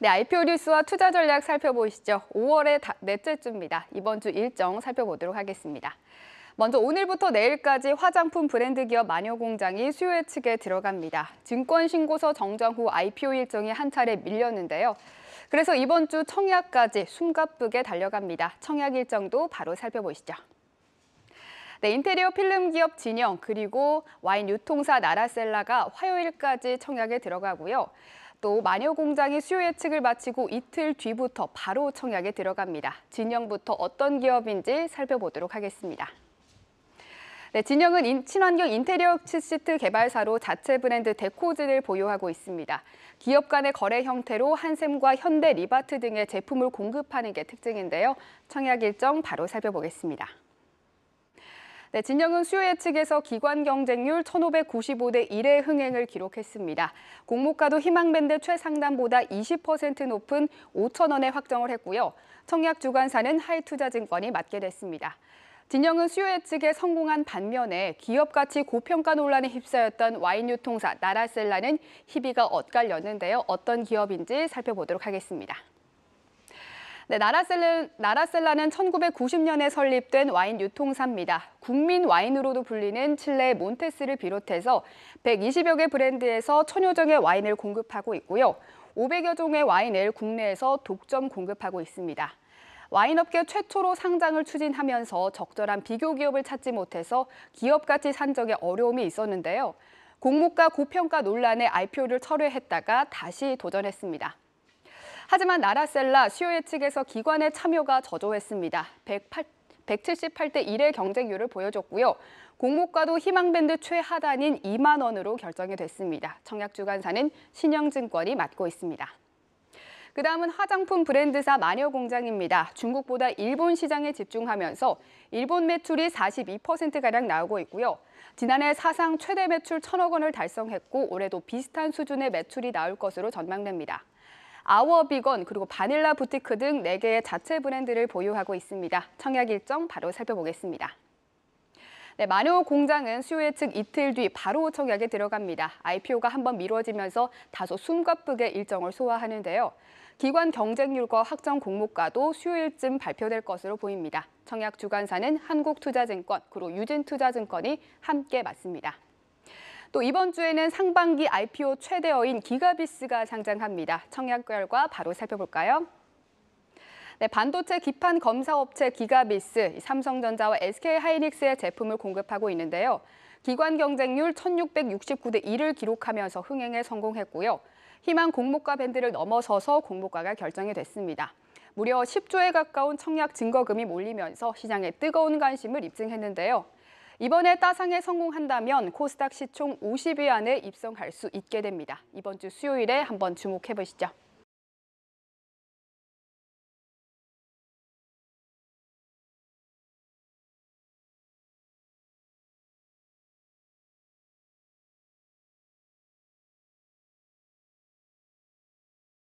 네, IPO 뉴스와 투자 전략 살펴보시죠. 5월의 넷째 주입니다. 이번 주 일정 살펴보도록 하겠습니다. 먼저 오늘부터 내일까지 화장품 브랜드 기업 마녀공장이 수요 예측에 들어갑니다. 증권신고서 정정 후 IPO 일정이 한 차례 밀렸는데요. 그래서 이번 주 청약까지 숨가쁘게 달려갑니다. 청약 일정도 바로 살펴보시죠. 네, 인테리어 필름 기업 진영 그리고 와인 유통사 나라셀라가 화요일까지 청약에 들어가고요. 또 마녀공장이 수요 예측을 마치고 이틀 뒤부터 바로 청약에 들어갑니다. 진영부터 어떤 기업인지 살펴보도록 하겠습니다. 네, 진영은 친환경 인테리어 시트 개발사로 자체 브랜드 데코진을 보유하고 있습니다. 기업 간의 거래 형태로 한샘과 현대리바트 등의 제품을 공급하는 게 특징인데요. 청약 일정 바로 살펴보겠습니다. 네, 진영은 수요 예측에서 기관 경쟁률 1,595대 1의 흥행을 기록했습니다. 공모가도 희망밴드 최상단보다 20% 높은 5,000원에 확정을 했고요. 청약 주관사는 한국투자증권이 맡게 됐습니다. 진영은 수요 예측에 성공한 반면에 기업 가치 고평가 논란에 휩싸였던 와인 유통사 나라셀라는 희비가 엇갈렸는데요. 어떤 기업인지 살펴보도록 하겠습니다. 네, 나라셀라는 1990년에 설립된 와인 유통사입니다. 국민 와인으로도 불리는 칠레의 몬테스를 비롯해서 120여 개 브랜드에서 1,000여 종의 와인을 공급하고 있고요. 500여 종의 와인을 국내에서 독점 공급하고 있습니다. 와인업계 최초로 상장을 추진하면서 적절한 비교 기업을 찾지 못해서 기업 가치 산정에 어려움이 있었는데요. 공모가 고평가 논란에 IPO를 철회했다가 다시 도전했습니다. 하지만 나라셀라 수요 예측에서 기관의 참여가 저조했습니다. 178대 1의 경쟁률을 보여줬고요. 공모가도 희망밴드 최하단인 2만 원으로 결정이 됐습니다. 청약 주관사는 신영증권이 맡고 있습니다. 그다음은 화장품 브랜드사 마녀공장입니다. 중국보다 일본 시장에 집중하면서 일본 매출이 42%가량 나오고 있고요. 지난해 사상 최대 매출 1,000억 원을 달성했고 올해도 비슷한 수준의 매출이 나올 것으로 전망됩니다. 아워비건 그리고 바닐라부티크 등 4개의 자체 브랜드를 보유하고 있습니다. 청약 일정 바로 살펴보겠습니다. 네, 마녀공장은 수요 예측 이틀 뒤 바로 청약에 들어갑니다. IPO가 한번 미뤄지면서 다소 숨가쁘게 일정을 소화하는데요. 기관 경쟁률과 확정 공모가도 수요일쯤 발표될 것으로 보입니다. 청약 주관사는 한국투자증권 그리고 유진투자증권이 함께 맡습니다. 또 이번 주에는 상반기 IPO 최대어인 기가비스가 상장합니다. 청약 결과 바로 살펴볼까요? 네, 반도체 기판 검사업체 기가비스, 삼성전자와 SK하이닉스의 제품을 공급하고 있는데요. 기관 경쟁률 1,669대 1을 기록하면서 흥행에 성공했고요. 희망 공모가 밴드를 넘어서서 공모가가 결정이 됐습니다. 무려 10조에 가까운 청약 증거금이 몰리면서 시장에 뜨거운 관심을 입증했는데요. 이번에 따상에 성공한다면 코스닥 시총 50위 안에 입성할 수 있게 됩니다. 이번 주 수요일에 한번 주목해 보시죠.